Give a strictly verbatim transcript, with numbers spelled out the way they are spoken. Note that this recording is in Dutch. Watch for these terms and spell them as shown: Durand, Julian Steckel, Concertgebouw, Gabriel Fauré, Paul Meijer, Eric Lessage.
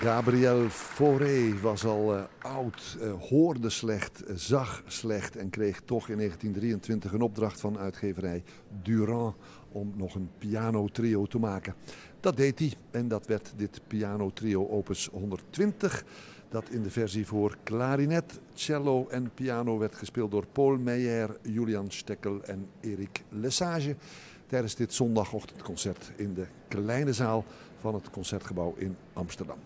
Gabriel Fauré was al uh, oud, uh, hoorde slecht, uh, zag slecht en kreeg toch in negentien drieëntwintig een opdracht van uitgeverij Durand om nog een pianotrio te maken. Dat deed hij en dat werd dit pianotrio opus honderdtwintig, dat in de versie voor klarinet, cello en piano werd gespeeld door Paul Meijer, Julian Steckel en Eric Lessage tijdens dit zondagochtendconcert in de kleine zaal van het Concertgebouw in Amsterdam.